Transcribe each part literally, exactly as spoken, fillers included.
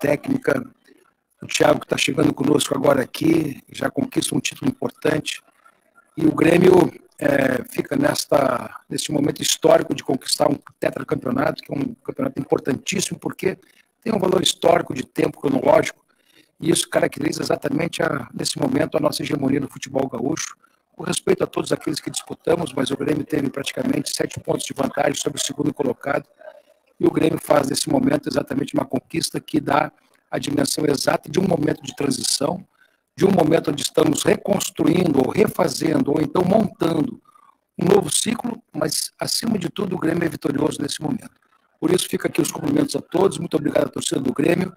técnica. O Thiago, que está chegando conosco agora aqui, já conquista um título importante. E o Grêmio é, fica nesta, nesse momento histórico de conquistar um tetracampeonato, que é um campeonato importantíssimo, porque tem um valor histórico de tempo cronológico, e isso caracteriza exatamente, a, nesse momento, a nossa hegemonia no futebol gaúcho. Com respeito a todos aqueles que disputamos, mas o Grêmio teve praticamente sete pontos de vantagem sobre o segundo colocado, e o Grêmio faz, nesse momento, exatamente uma conquista que dá a dimensão exata de um momento de transição, de um momento onde estamos reconstruindo, ou refazendo, ou então montando um novo ciclo, mas, acima de tudo, o Grêmio é vitorioso nesse momento. Por isso, fica aqui os cumprimentos a todos, muito obrigado à torcida do Grêmio,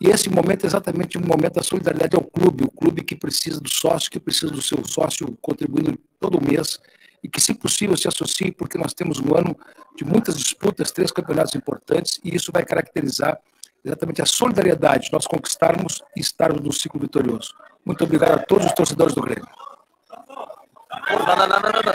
e esse momento é exatamente um momento da solidariedade ao clube, o clube que precisa do sócio, que precisa do seu sócio contribuindo todo mês, e que, se possível, se associe, porque nós temos um ano de muitas disputas, três campeonatos importantes, e isso vai caracterizar exatamente a solidariedade, nós conquistarmos e estarmos no ciclo vitorioso. Muito obrigado a todos os torcedores do Grêmio. Não, não, não, não, não, não.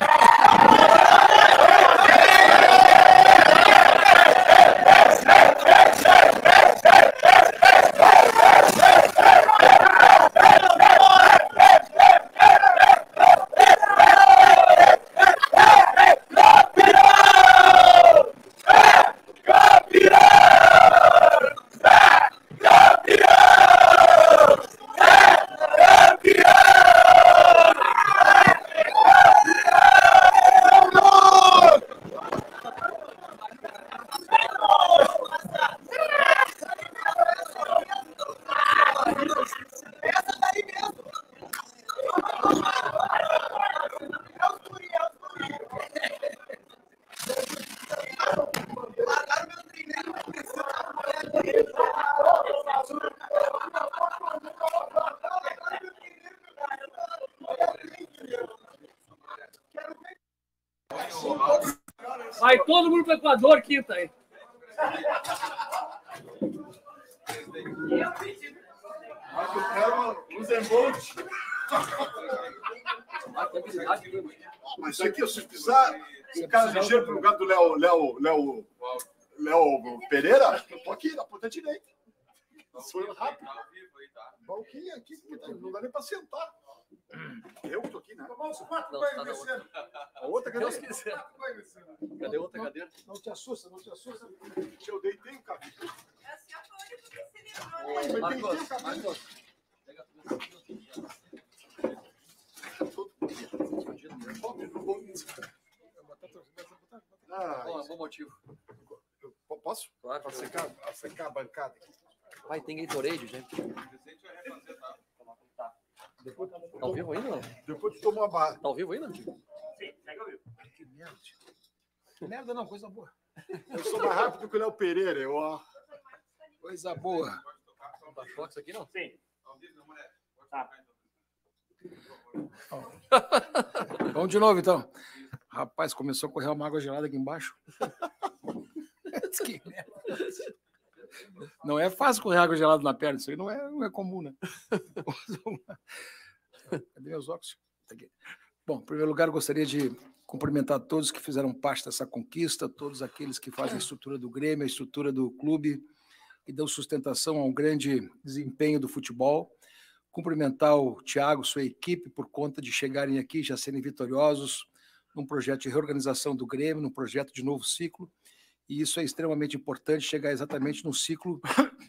Todo mundo para o Equador, quinta aí. Mas aqui, se precisar, o cara ligeiro para o lugar do Léo, Léo, Léo, Léo Pereira, eu tô aqui na ponta direita. Foi rápido. Balquinha aqui, não dá nem para sentar. Eu que tô aqui, né? A outra cadeira. Cadê a outra cadeira? Não te assusta, não te assusta. Eu deitei o cabelo. É assim, eu tô olhando pro cinema. Marcos, Marcos. Bom motivo. Eu posso? Claro. Para secar a bancada. Vai, tem Gatorade, gente. Depois, tá ao vivo ainda? Não? Depois tu toma uma barra. Tá ao vivo ainda? Sim, segue ao vivo. Que merda. Merda não, coisa boa. Eu sou mais rápido que o Léo Pereira, eu ó. Coisa boa. Não dá choque isso aqui, não? Sim. Ao vivo, não, mulher. Tá. Vamos de novo, então. Rapaz, começou a correr uma água gelada aqui embaixo. Que merda. Não é fácil correr água gelada na perna, isso aí não é, não é comum, né? Cadê meus óculos? Tá aqui. Bom, em primeiro lugar, eu gostaria de cumprimentar todos que fizeram parte dessa conquista, todos aqueles que fazem a estrutura do Grêmio, a estrutura do clube, que dão sustentação a um grande desempenho do futebol. Cumprimentar o Thiago, sua equipe, por conta de chegarem aqui, já serem vitoriosos, num projeto de reorganização do Grêmio, num projeto de novo ciclo. E isso é extremamente importante, chegar exatamente no ciclo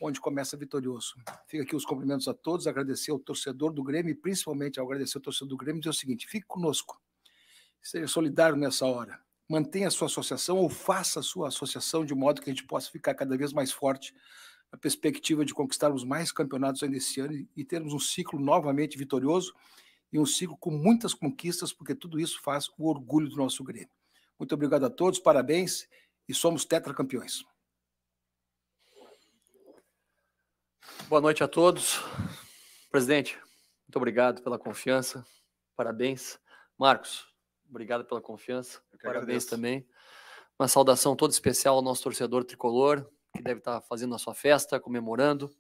onde começa vitorioso. Fica aqui os cumprimentos a todos, agradecer ao torcedor do Grêmio e principalmente agradecer ao torcedor do Grêmio, dizer o seguinte, fique conosco, seja solidário nessa hora, mantenha a sua associação ou faça a sua associação de modo que a gente possa ficar cada vez mais forte na perspectiva de conquistarmos mais campeonatos ainda esse ano e termos um ciclo novamente vitorioso e um ciclo com muitas conquistas, porque tudo isso faz o orgulho do nosso Grêmio. Muito obrigado a todos, parabéns. E somos tetracampeões. Boa noite a todos. Presidente, muito obrigado pela confiança. Parabéns. Marcos, obrigado pela confiança. Parabéns também. Uma saudação toda especial ao nosso torcedor tricolor, que deve estar fazendo a sua festa, comemorando.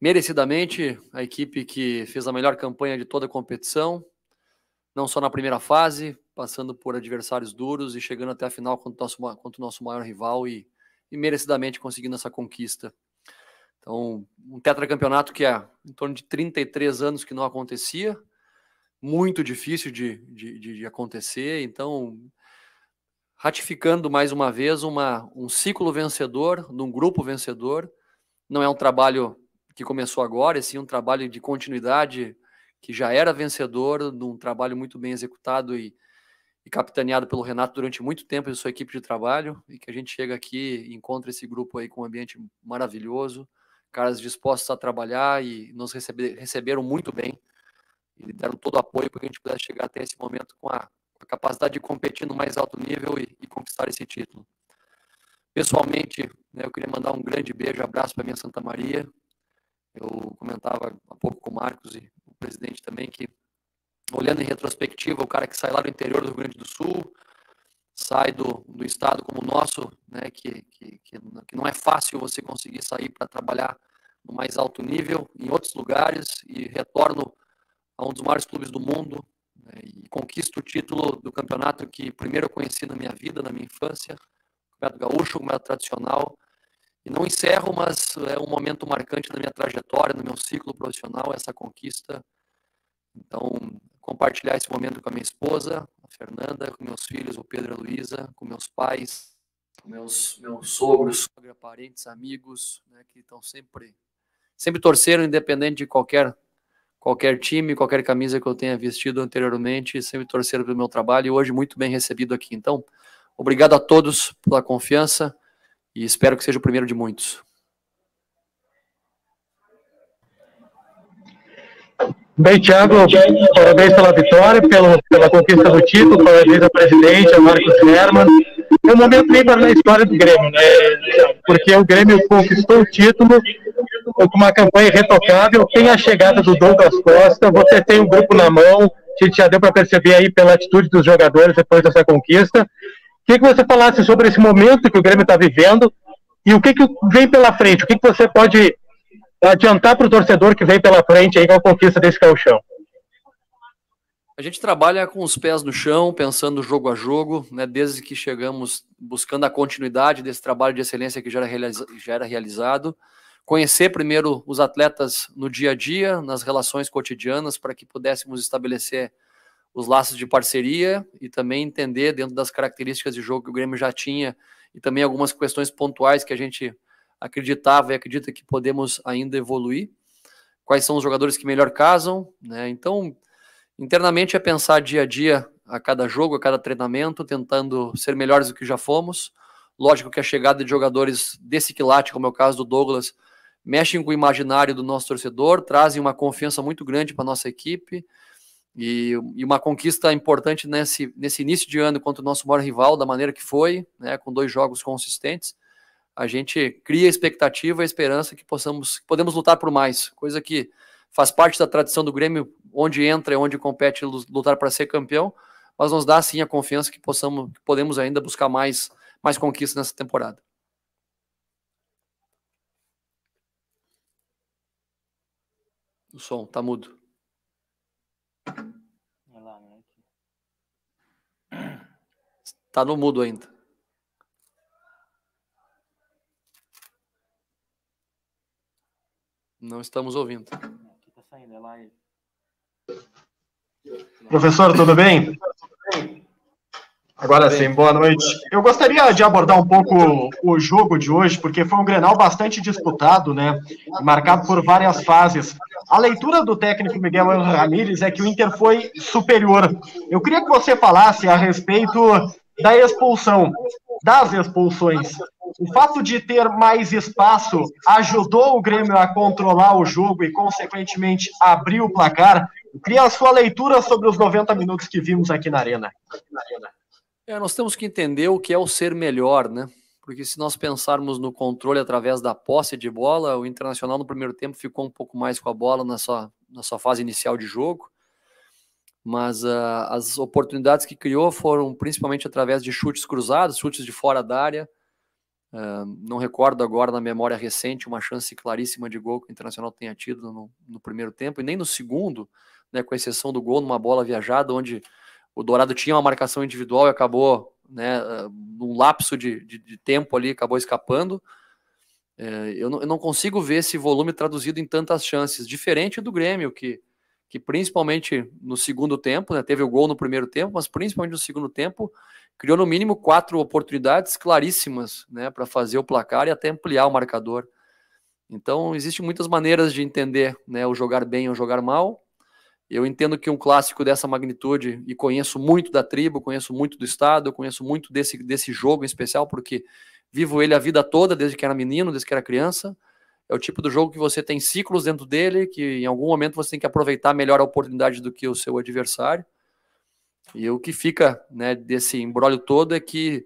Merecidamente, a equipe que fez a melhor campanha de toda a competição, não só na primeira fase, passando por adversários duros e chegando até a final contra o nosso, contra o nosso maior rival e, e merecidamente conseguindo essa conquista. Então, um tetracampeonato que há em torno de trinta e três anos que não acontecia, muito difícil de, de, de acontecer. Então, ratificando mais uma vez uma, um ciclo vencedor, de um grupo vencedor. Não é um trabalho que começou agora, e sim um trabalho de continuidade que já era vencedor, de um trabalho muito bem executado e, e capitaneado pelo Renato durante muito tempo e sua equipe de trabalho, e que a gente chega aqui e encontra esse grupo aí com um ambiente maravilhoso, caras dispostos a trabalhar e nos receber, receberam muito bem e deram todo o apoio para que a gente pudesse chegar até esse momento com a, com a capacidade de competir no mais alto nível e, e conquistar esse título. Pessoalmente, né, eu queria mandar um grande beijo, abraço para a minha Santa Maria. Eu comentava há pouco com o Marcos e o presidente também que, olhando em retrospectiva, o cara que sai lá do interior do Rio Grande do Sul, sai do, do estado como o nosso, né, que, que, que não é fácil você conseguir sair para trabalhar no mais alto nível, em outros lugares, e retorno a um dos maiores clubes do mundo, né, e conquisto o título do campeonato que primeiro eu conheci na minha vida, na minha infância, o Campeonato Gaúcho, o Campeonato Tradicional. E não encerro, mas é um momento marcante na minha trajetória, no meu ciclo profissional, essa conquista. Então, compartilhar esse momento com a minha esposa, a Fernanda, com meus filhos, o Pedro e a Luísa, com meus pais, com meus, meus sogros, parentes, amigos, né, que estão sempre, sempre torceram, independente de qualquer, qualquer time, qualquer camisa que eu tenha vestido anteriormente, sempre torceram pelo meu trabalho e hoje muito bem recebido aqui. Então, obrigado a todos pela confiança. E espero que seja o primeiro de muitos. Bem, Thiago, parabéns pela vitória, pelo, pela conquista do título, parabéns ao presidente, ao Marcos Herman. É um momento ímpar na história do Grêmio, né? Porque o Grêmio conquistou o título com uma campanha irretocável, tem a chegada do Douglas Costa, você tem o grupo na mão, a gente já deu para perceber aí pela atitude dos jogadores depois dessa conquista. Queria que você falasse sobre esse momento que o Grêmio está vivendo e o que, que vem pela frente, o que, que você pode adiantar para o torcedor que vem pela frente aí com a conquista desse gauchão. A gente trabalha com os pés no chão, pensando jogo a jogo, né, desde que chegamos buscando a continuidade desse trabalho de excelência que já era, realiza- já era realizado, conhecer primeiro os atletas no dia a dia, nas relações cotidianas, para que pudéssemos estabelecer os laços de parceria e também entender dentro das características de jogo que o Grêmio já tinha e também algumas questões pontuais que a gente acreditava e acredita que podemos ainda evoluir. Quais são os jogadores que melhor casam, né? Então, internamente é pensar dia a dia, a cada jogo, a cada treinamento, tentando ser melhores do que já fomos. Lógico que a chegada de jogadores desse quilate, como é o caso do Douglas, mexem com o imaginário do nosso torcedor, trazem uma confiança muito grande para a nossa equipe, E, e uma conquista importante nesse, nesse início de ano contra o nosso maior rival, da maneira que foi, né, com dois jogos consistentes, a gente cria expectativa e esperança que possamos, podemos lutar por mais, coisa que faz parte da tradição do Grêmio, onde entra e onde compete lutar para ser campeão, mas nos dá sim a confiança que, possamos, que podemos ainda buscar mais, mais conquistas nessa temporada. O som está mudo. Tá no mudo ainda. Não estamos ouvindo. Aqui tá saindo, é live. Professor, tudo bem? Agora sim, boa noite. Eu gostaria de abordar um pouco o jogo de hoje, porque foi um Grenal bastante disputado, né? Marcado por várias fases. A leitura do técnico Miguel Ramírez é que o Inter foi superior. Eu queria que você falasse a respeito da expulsão, das expulsões. O fato de ter mais espaço ajudou o Grêmio a controlar o jogo e, consequentemente, abrir o placar. Eu queria a sua leitura sobre os noventa minutos que vimos aqui na Arena. É, nós temos que entender o que é o ser melhor, né? Porque se nós pensarmos no controle através da posse de bola, o Internacional no primeiro tempo ficou um pouco mais com a bola na sua, na sua fase inicial de jogo, mas uh, as oportunidades que criou foram principalmente através de chutes cruzados, chutes de fora da área. Uh, não recordo agora na memória recente uma chance claríssima de gol que o Internacional tenha tido no, no primeiro tempo, e nem no segundo, né, com exceção do gol numa bola viajada, onde o Dourado tinha uma marcação individual e acabou, né, num lapso de, de, de tempo ali, acabou escapando. É, eu, não, eu não consigo ver esse volume traduzido em tantas chances, diferente do Grêmio, que, que principalmente no segundo tempo, né, teve o gol no primeiro tempo, mas principalmente no segundo tempo, criou no mínimo quatro oportunidades claríssimas, né, para fazer o placar e até ampliar o marcador. Então, existem muitas maneiras de entender, né, o jogar bem ou jogar mal. Eu entendo que um clássico dessa magnitude, e conheço muito da tribo, conheço muito do estado, conheço muito desse, desse jogo em especial, porque vivo ele a vida toda, desde que era menino, desde que era criança. É o tipo do jogo que você tem ciclos dentro dele, que em algum momento você tem que aproveitar melhor a oportunidade do que o seu adversário. E o que fica, né, desse embrólio todo é que,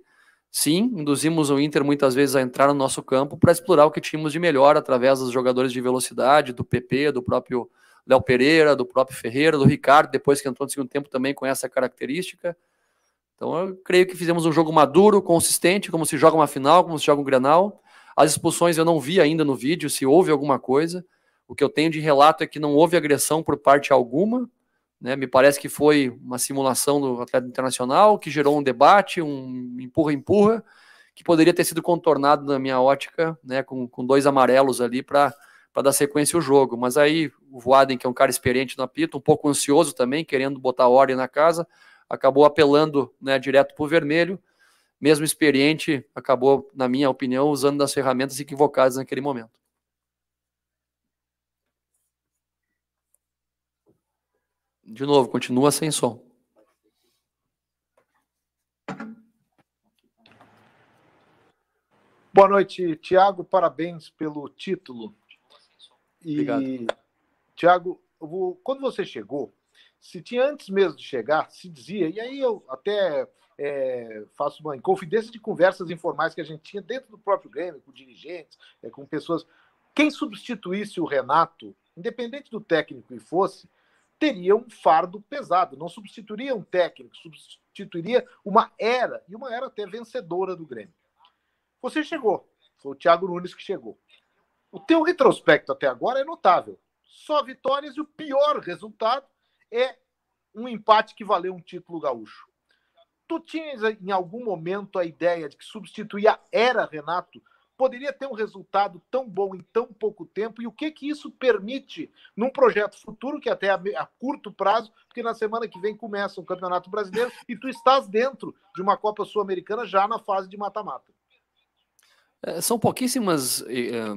sim, induzimos o Inter muitas vezes a entrar no nosso campo para explorar o que tínhamos de melhor através dos jogadores de velocidade, do P P, do próprio Léo Pereira, do próprio Ferreira, do Ricardo, depois que entrou no segundo tempo também com essa característica. Então eu creio que fizemos um jogo maduro, consistente, como se joga uma final, como se joga um Grenal. As expulsões eu não vi ainda no vídeo, se houve alguma coisa. O que eu tenho de relato é que não houve agressão por parte alguma, né? Me parece que foi uma simulação do atleta internacional, que gerou um debate, um empurra-empurra, que poderia ter sido contornado na minha ótica, né, com, com dois amarelos ali para para dar sequência ao jogo. Mas aí o Waden, que é um cara experiente no apito, um pouco ansioso também, querendo botar ordem na casa, acabou apelando, né, direto para o vermelho. Mesmo experiente, acabou, na minha opinião, usando das ferramentas equivocadas naquele momento. De novo, continua sem som. Boa noite, Thiago. Parabéns pelo título. E, Thiago, eu vou, quando você chegou, se tinha antes mesmo de chegar, se dizia, e aí eu até é, faço uma confidência de conversas informais que a gente tinha dentro do próprio Grêmio, com dirigentes, é, com pessoas, quem substituísse o Renato, independente do técnico que fosse, teria um fardo pesado, não substituiria um técnico, substituiria uma era, e uma era até vencedora do Grêmio. Você chegou, foi o Thiago Nunes que chegou. O teu retrospecto até agora é notável. Só vitórias e o pior resultado é um empate que valeu um título gaúcho. Tu tinhas em algum momento a ideia de que substituir a era Renato poderia ter um resultado tão bom em tão pouco tempo? E o que que isso permite num projeto futuro, que até a curto prazo, porque na semana que vem começa o Campeonato Brasileiro e tu estás dentro de uma Copa Sul-Americana já na fase de mata-mata? É, são pouquíssimas... É...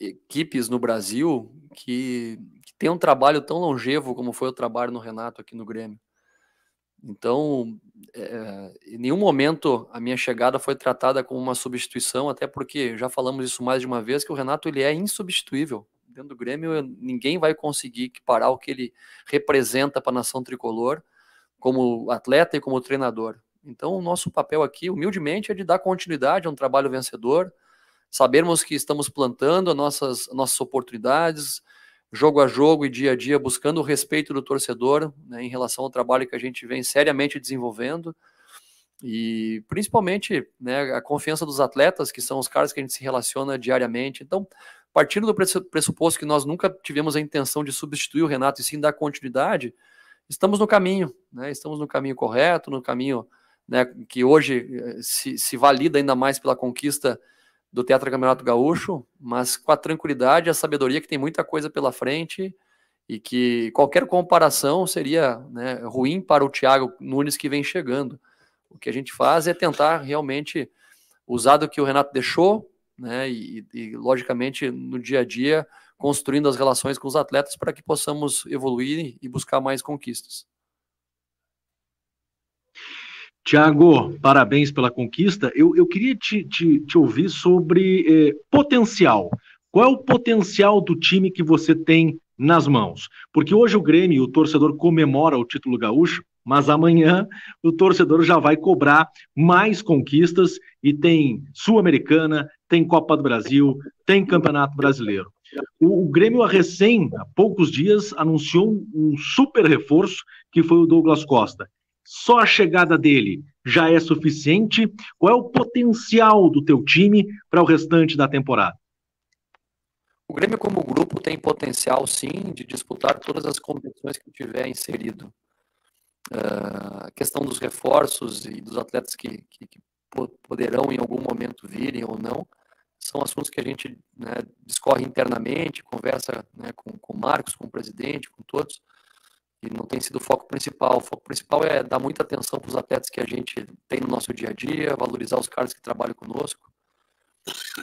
equipes no Brasil que, que tem um trabalho tão longevo como foi o trabalho no Renato aqui no Grêmio. Então, é, em nenhum momento a minha chegada foi tratada como uma substituição, até porque já falamos isso mais de uma vez, que o Renato ele é insubstituível. Dentro do Grêmio ninguém vai conseguir parar o que ele representa para a nação tricolor como atleta e como treinador. Então o nosso papel aqui, humildemente, é de dar continuidade a um trabalho vencedor, sabermos que estamos plantando as nossas, nossas oportunidades, jogo a jogo e dia a dia, buscando o respeito do torcedor, né, em relação ao trabalho que a gente vem seriamente desenvolvendo, e principalmente, né, a confiança dos atletas, que são os caras que a gente se relaciona diariamente. Então, partindo do pressuposto que nós nunca tivemos a intenção de substituir o Renato e sim dar continuidade, estamos no caminho, né, estamos no caminho correto, no caminho, né, que hoje se, se valida ainda mais pela conquista do tetracampeonato gaúcho, mas com a tranquilidade, a sabedoria que tem muita coisa pela frente e que qualquer comparação seria, né, ruim para o Thiago Nunes que vem chegando. O que a gente faz é tentar realmente usar do que o Renato deixou, né, e, e logicamente no dia a dia construindo as relações com os atletas para que possamos evoluir e buscar mais conquistas. Thiago, parabéns pela conquista. Eu, eu queria te, te, te ouvir sobre eh, potencial. Qual é o potencial do time que você tem nas mãos? Porque hoje o Grêmio, o torcedor comemora o título gaúcho, mas amanhã o torcedor já vai cobrar mais conquistas e tem Sul-Americana, tem Copa do Brasil, tem Campeonato Brasileiro. O, o Grêmio, recém, há poucos dias, anunciou um super reforço que foi o Douglas Costa. Só a chegada dele já é suficiente? Qual é o potencial do teu time para o restante da temporada? O Grêmio, como grupo, tem potencial, sim, de disputar todas as competições que tiver inserido. Uh, a questão dos reforços e dos atletas que, que, que poderão, em algum momento, virem ou não, são assuntos que a gente, né, discorre internamente, conversa, né, com, com o Marcos, com o presidente, com todos, e não tem sido o foco principal. O foco principal é dar muita atenção para os atletas que a gente tem no nosso dia a dia, valorizar os caras que trabalham conosco,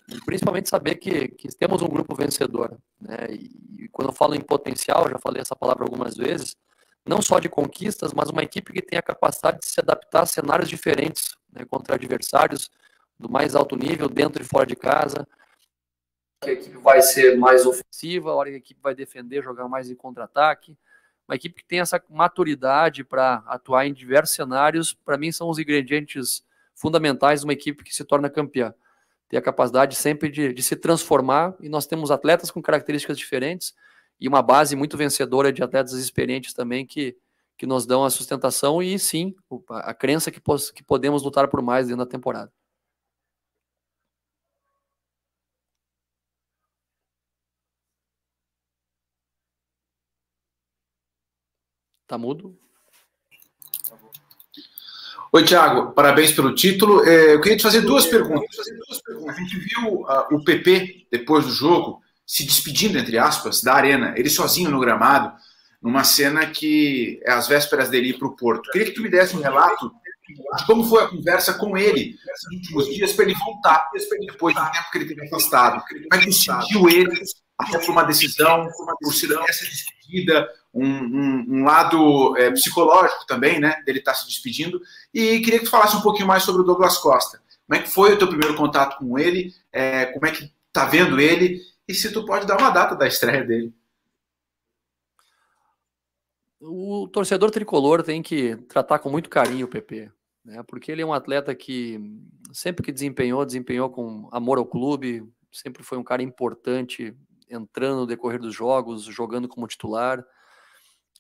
e principalmente saber que, que temos um grupo vencedor, né? E, e quando eu falo em potencial, já falei essa palavra algumas vezes, não só de conquistas, mas uma equipe que tem a capacidade de se adaptar a cenários diferentes, né, contra adversários do mais alto nível, dentro e fora de casa. A equipe vai ser mais ofensiva, a hora que a equipe vai defender, jogar mais em contra-ataque. Uma equipe que tem essa maturidade para atuar em diversos cenários, para mim são os ingredientes fundamentais de uma equipe que se torna campeã. Ter a capacidade sempre de, de se transformar, e nós temos atletas com características diferentes e uma base muito vencedora de atletas experientes também que, que nos dão a sustentação e, sim, a crença que, pos, que podemos lutar por mais dentro da temporada. Tá mudo? Oi, Thiago, parabéns pelo título. Eu queria te fazer duas perguntas. A gente viu o P P, depois do jogo, se despedindo, entre aspas, da Arena, ele sozinho no gramado, numa cena que é às vésperas dele ir para o Porto. Eu queria que tu me desse um relato de como foi a conversa com ele nos últimos dias para ele voltar, depois do tempo que ele teve afastado. Como é que sentiu ele, até por uma decisão, por ser essa despedida, um, um, um lado é, psicológico também, né, dele estar se despedindo? E queria que tu falasse um pouquinho mais sobre o Douglas Costa. Como é que foi o teu primeiro contato com ele? É, como é que tá vendo ele? E se tu pode dar uma data da estreia dele? O torcedor tricolor tem que tratar com muito carinho o Pepê, né, porque ele é um atleta que sempre que desempenhou, desempenhou com amor ao clube, sempre foi um cara importante, entrando no decorrer dos jogos, jogando como titular.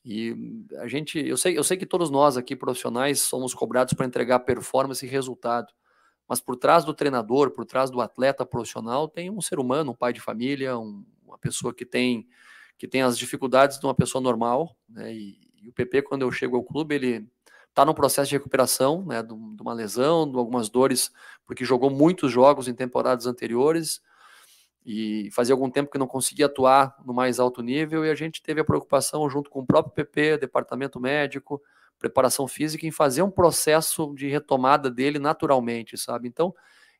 E a gente, eu sei, eu sei que todos nós aqui profissionais somos cobrados para entregar performance e resultado, mas por trás do treinador, por trás do atleta profissional, tem um ser humano, um pai de família, um, uma pessoa que tem, que tem as dificuldades de uma pessoa normal, né? E, e o P P, quando eu chego ao clube, ele está num processo de recuperação, né, de, de uma lesão, de algumas dores, porque jogou muitos jogos em temporadas anteriores, e fazia algum tempo que não conseguia atuar no mais alto nível, e a gente teve a preocupação junto com o próprio P P, departamento médico, preparação física, em fazer um processo de retomada dele naturalmente, sabe? Então,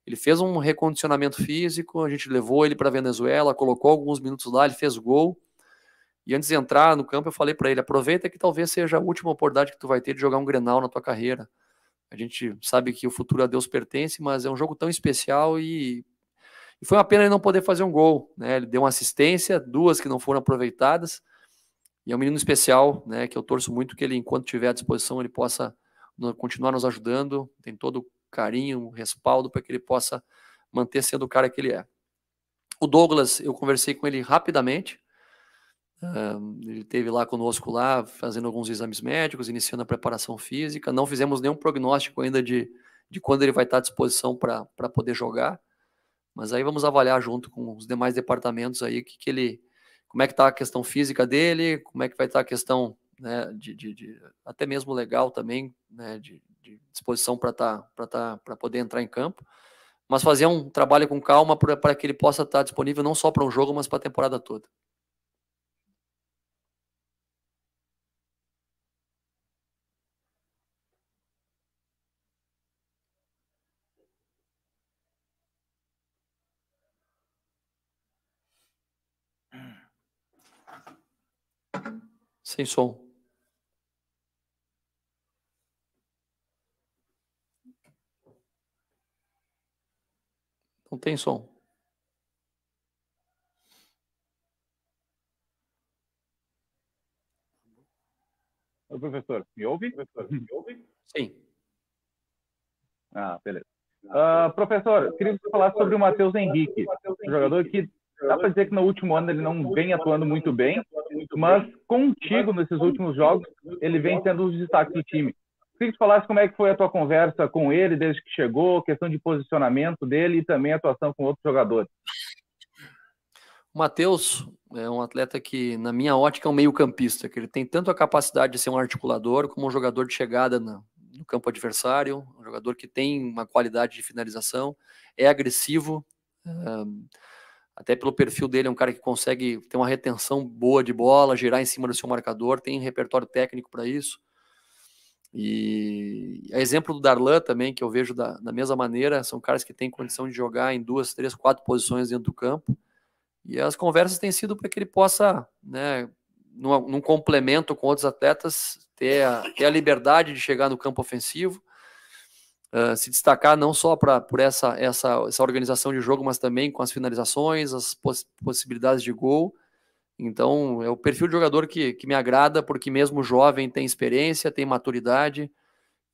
ele fez um recondicionamento físico, a gente levou ele para a Venezuela, colocou alguns minutos lá, ele fez gol, e antes de entrar no campo eu falei para ele, aproveita que talvez seja a última oportunidade que tu vai ter de jogar um Grenal na tua carreira. A gente sabe que o futuro a Deus pertence, mas é um jogo tão especial e... E foi uma pena ele não poder fazer um gol, né? Ele deu uma assistência, duas que não foram aproveitadas. E é um menino especial, né? Que eu torço muito que ele, enquanto estiver à disposição, ele possa continuar nos ajudando. Tem todo o carinho, o respaldo para que ele possa manter sendo o cara que ele é. O Douglas, eu conversei com ele rapidamente. Um, ele esteve lá conosco, lá, fazendo alguns exames médicos, iniciando a preparação física. Não fizemos nenhum prognóstico ainda de, de quando ele vai estar à disposição para poder jogar. Mas aí vamos avaliar junto com os demais departamentos aí que, que ele, como é que está a questão física dele, como é que vai estar tá a questão, né, de, de, de até mesmo legal também, né, de, de disposição para tá, para tá, para poder entrar em campo. Mas fazer um trabalho com calma para que ele possa estar tá disponível não só para um jogo, mas para a temporada toda. Sem som. Não tem som. Ô, professor, me ouve? Professor, me ouve? Sim. Ah, beleza. Uh, professor, queria falar sobre o Matheus Henrique, um jogador que dá para dizer que no último ano ele não vem atuando muito bem, mas contigo, nesses últimos jogos, ele vem sendo os destaques do time. Queria que tu falasse como é que foi a tua conversa com ele desde que chegou, questão de posicionamento dele e também a atuação com outros jogadores. O Matheus é um atleta que, na minha ótica, é um meio-campista, que ele tem tanto a capacidade de ser um articulador como um jogador de chegada no, no campo adversário, um jogador que tem uma qualidade de finalização, é agressivo, Uh, até pelo perfil dele, é um cara que consegue ter uma retenção boa de bola, girar em cima do seu marcador, tem repertório técnico para isso. E a exemplo do Darlan também, que eu vejo da, da mesma maneira, são caras que têm condição de jogar em duas, três, quatro posições dentro do campo. E as conversas têm sido para que ele possa, né, numa, num complemento com outros atletas, ter a, ter a liberdade de chegar no campo ofensivo, uh, se destacar não só pra, por essa, essa, essa organização de jogo, mas também com as finalizações, as poss possibilidades de gol. Então, é o perfil de jogador que, que me agrada, porque mesmo jovem tem experiência, tem maturidade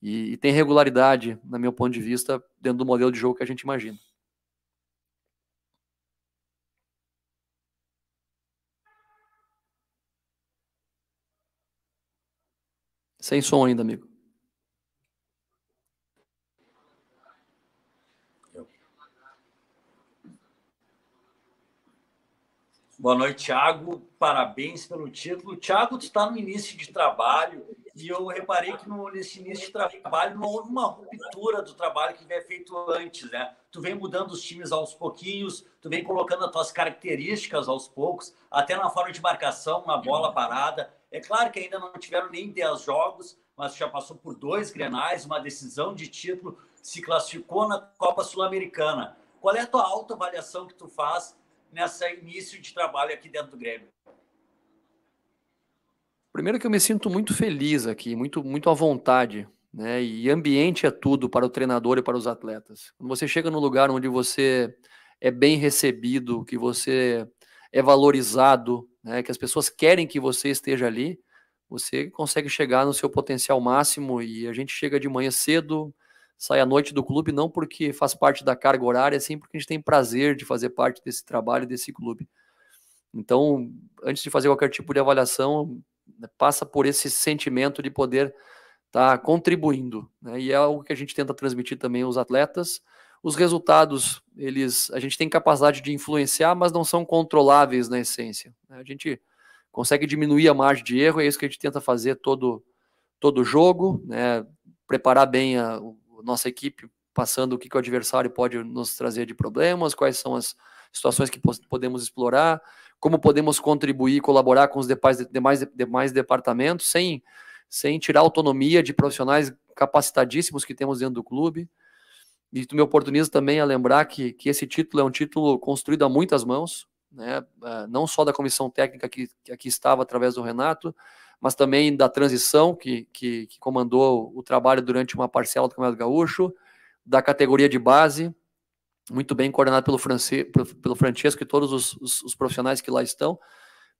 e, e tem regularidade, no meu ponto de vista, dentro do modelo de jogo que a gente imagina. Sem som ainda, amigo. Boa noite, Thiago. Parabéns pelo título. Thiago, tu está no início de trabalho e eu reparei que no, nesse início de trabalho não houve uma ruptura do trabalho que havia feito antes, né? Tu vem mudando os times aos pouquinhos, tu vem colocando as tuas características aos poucos, até na forma de marcação, na bola parada. É claro que ainda não tiveram nem dez jogos, mas já passou por dois Grenais, uma decisão de título, se classificou na Copa Sul-Americana. Qual é a tua autoavaliação que tu faz nesse início de trabalho aqui dentro do Grêmio? Primeiro que eu me sinto muito feliz aqui, muito, muito à vontade, né? E ambiente é tudo para o treinador e para os atletas. Quando você chega num lugar onde você é bem recebido, que você é valorizado, né? Que as pessoas querem que você esteja ali, você consegue chegar no seu potencial máximo. E a gente chega de manhã cedo, sai à noite do clube, não porque faz parte da carga horária, sim porque a gente tem prazer de fazer parte desse trabalho, desse clube. Então, antes de fazer qualquer tipo de avaliação, passa por esse sentimento de poder estar contribuindo, né? E é algo que a gente tenta transmitir também aos atletas. Os resultados, eles, a gente tem capacidade de influenciar, mas não são controláveis na essência. A gente consegue diminuir a margem de erro, é isso que a gente tenta fazer todo todo jogo, né? Preparar bem a nossa equipe, passando o que, que o adversário pode nos trazer de problemas, quais são as situações que podemos explorar, como podemos contribuir e colaborar com os demais, demais, demais departamentos, sem, sem tirar a autonomia de profissionais capacitadíssimos que temos dentro do clube. E tu me oportuniza também a lembrar que, que esse título é um título construído a muitas mãos, né? Não só da comissão técnica que, que aqui estava através do Renato, mas também da transição que, que, que comandou o trabalho durante uma parcela do Campeonato Gaúcho, da categoria de base, muito bem coordenado pelo, Franci, pelo Francisco e todos os, os, os profissionais que lá estão,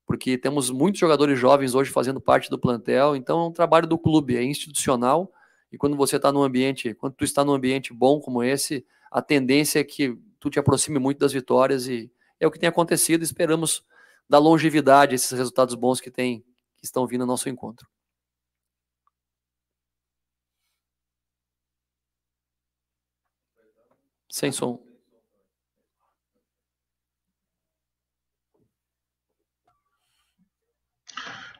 porque temos muitos jogadores jovens hoje fazendo parte do plantel. Então é um trabalho do clube, é institucional, e quando você está num ambiente, quando tu está num ambiente bom como esse, a tendência é que tu te aproxime muito das vitórias, e é o que tem acontecido. Esperamos da longevidade esses resultados bons que tem estão vindo ao nosso encontro. Sem som.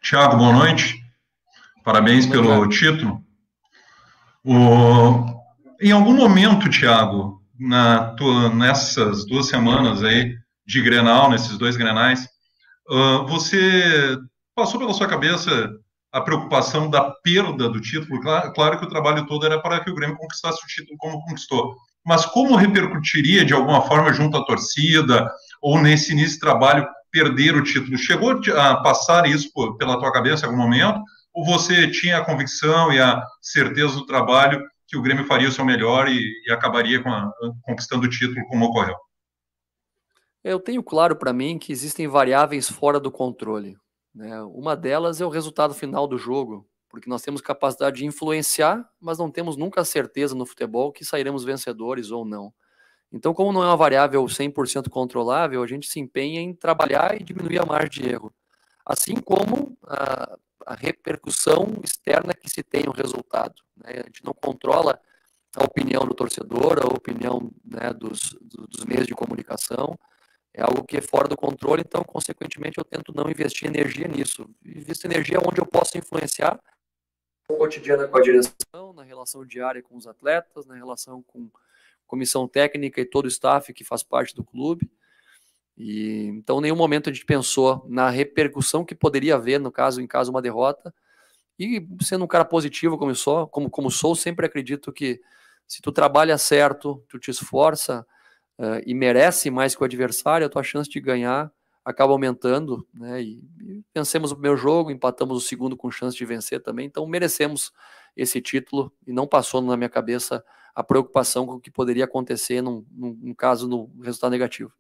Thiago, boa noite. Parabéns Muito pelo bem. título. O... Em algum momento, Thiago, na tua... nessas duas semanas aí de Grenal, nesses dois Grenais, uh, você... passou pela sua cabeça a preocupação da perda do título? Claro, claro que o trabalho todo era para que o Grêmio conquistasse o título como conquistou. Mas como repercutiria, de alguma forma, junto à torcida, ou nesse início de trabalho, perder o título? Chegou a passar isso pela tua cabeça em algum momento? Ou você tinha a convicção e a certeza do trabalho que o Grêmio faria o seu melhor e, e acabaria com a, conquistando o título como ocorreu? Eu tenho claro para mim que existem variáveis fora do controle. Uma delas é o resultado final do jogo, porque nós temos capacidade de influenciar, mas não temos nunca a certeza no futebol que sairemos vencedores ou não. Então, como não é uma variável cem por cento controlável, a gente se empenha em trabalhar e diminuir a margem de erro, assim como a, a repercussão externa que se tem o resultado, né? A gente não controla a opinião do torcedor, a opinião, né, dos, dos meios de comunicação. É algo que é fora do controle, então, consequentemente, eu tento não investir energia nisso. Invisto energia onde eu posso influenciar no cotidiano com a direção, na relação diária com os atletas, na relação com, comissão técnica e todo o staff que faz parte do clube. E, então, em nenhum momento a gente pensou na repercussão que poderia haver, no caso, em caso uma derrota. E sendo um cara positivo como sou, como, como sou, sempre acredito que se tu trabalha certo, tu te esforça uh, e merece mais que o adversário, a tua chance de ganhar acaba aumentando, né? E, e vencemos o primeiro jogo, empatamos o segundo com chance de vencer também, então merecemos esse título e não passou na minha cabeça a preocupação com o que poderia acontecer num, num, num caso no resultado negativo.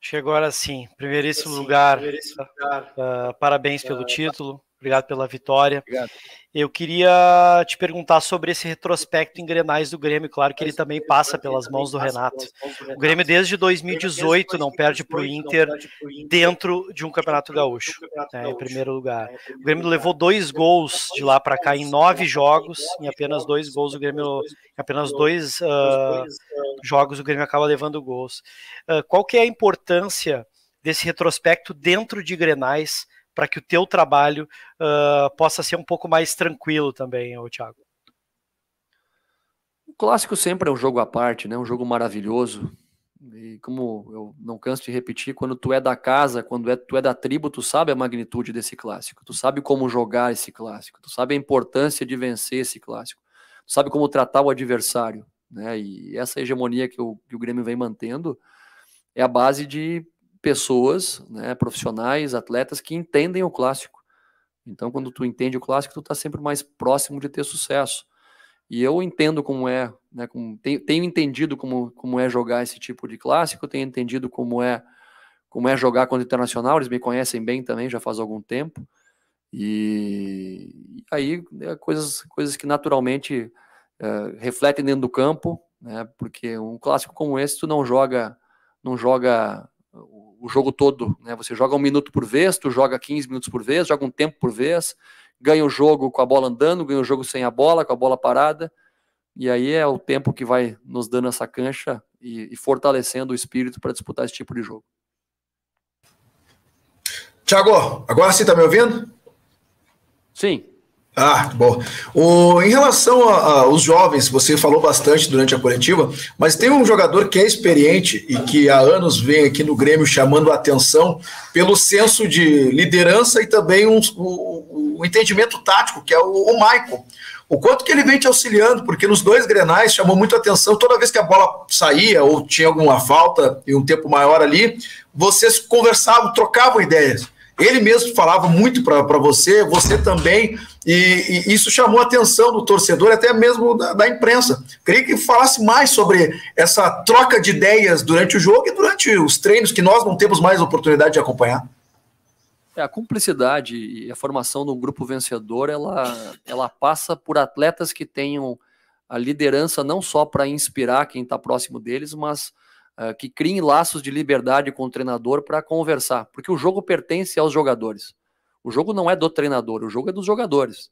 Chegou agora sim, primeiríssimo sim, lugar, primeiríssimo lugar. Uh, parabéns pelo título, obrigado pela vitória. Obrigado. Eu queria te perguntar sobre esse retrospecto em Grenais do Grêmio, claro que ele também passa pelas mãos do Renato. O Grêmio desde dois mil e dezoito não perde para o Inter dentro de um Campeonato Gaúcho, né, em primeiro lugar. O Grêmio levou dois gols de lá para cá em nove jogos, em apenas dois gols o Grêmio, em apenas dois uh, jogos o Grêmio acaba levando gols. Uh, qual que é a importância desse retrospecto dentro de Grenais para que o teu trabalho uh, possa ser um pouco mais tranquilo também, Thiago? O Clássico sempre é um jogo à parte, né? Um jogo maravilhoso. E como eu não canso de repetir, quando tu é da casa, quando é, tu é da tribo, tu sabe a magnitude desse Clássico. Tu sabe como jogar esse Clássico. Tu sabe a importância de vencer esse Clássico. Tu sabe como tratar o adversário, né? E essa hegemonia que o, que o Grêmio vem mantendo é a base de pessoas, né, profissionais, atletas que entendem o Clássico. Então, quando tu entende o Clássico, tu tá sempre mais próximo de ter sucesso. E eu entendo como é, né, como, tenho, tenho entendido como, como é jogar esse tipo de Clássico, tenho entendido como é, como é jogar contra o Internacional, eles me conhecem bem também, já faz algum tempo. E, e aí, é, coisas, coisas que naturalmente é, refletem dentro do campo, né, porque um Clássico como esse, tu não joga, não joga o jogo todo, né? Você joga um minuto por vez, tu joga quinze minutos por vez, joga um tempo por vez, ganha o jogo com a bola andando, ganha o jogo sem a bola, com a bola parada, e aí é o tempo que vai nos dando essa cancha e, e fortalecendo o espírito para disputar esse tipo de jogo. Thiago, agora sim, tá me ouvindo? Sim. Ah, bom. O, em relação aos jovens, você falou bastante durante a coletiva, mas tem um jogador que é experiente e que há anos vem aqui no Grêmio chamando a atenção pelo senso de liderança e também um, um, um entendimento tático, que é o, o Maicon. O quanto que ele vem te auxiliando, porque nos dois Grenais chamou muito atenção, toda vez que a bola saía ou tinha alguma falta e um tempo maior ali, vocês conversavam, trocavam ideias. Ele mesmo falava muito para você, você também, e, e isso chamou a atenção do torcedor, até mesmo da, da imprensa. Queria que falasse mais sobre essa troca de ideias durante o jogo e durante os treinos, que nós não temos mais oportunidade de acompanhar. É, a cumplicidade e a formação de um grupo vencedor, ela, ela passa por atletas que tenham a liderança não só para inspirar quem está próximo deles, mas que criem laços de liberdade com o treinador para conversar, porque o jogo pertence aos jogadores. O jogo não é do treinador, o jogo é dos jogadores.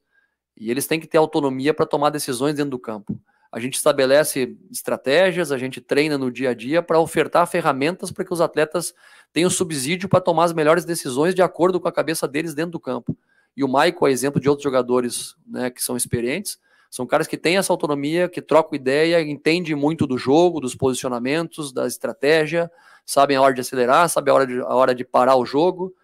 E eles têm que ter autonomia para tomar decisões dentro do campo. A gente estabelece estratégias, a gente treina no dia a dia para ofertar ferramentas para que os atletas tenham subsídio para tomar as melhores decisões de acordo com a cabeça deles dentro do campo. E o Maicon é exemplo de outros jogadores, né, que são experientes. São caras que têm essa autonomia, que trocam ideia, entendem muito do jogo, dos posicionamentos, da estratégia, sabem a hora de acelerar, sabem a hora de, a hora de parar o jogo.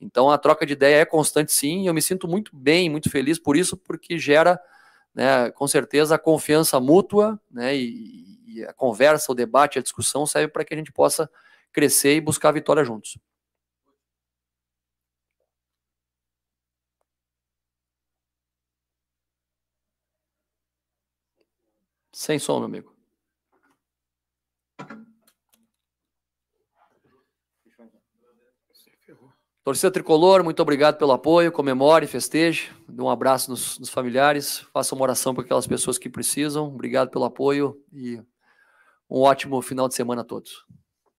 Então a troca de ideia é constante sim, eu me sinto muito bem, muito feliz por isso, porque gera, né, com certeza, a confiança mútua, né, e, e a conversa, o debate, a discussão serve para que a gente possa crescer e buscar a vitória juntos. Sem som, meu amigo. Torcida Tricolor, muito obrigado pelo apoio, comemore, festeje, dê um abraço nos, nos familiares, faça uma oração para aquelas pessoas que precisam. Obrigado pelo apoio e um ótimo final de semana a todos.